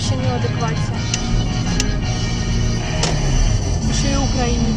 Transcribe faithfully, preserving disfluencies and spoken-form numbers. вообще не в адеквате. Еще и Украине.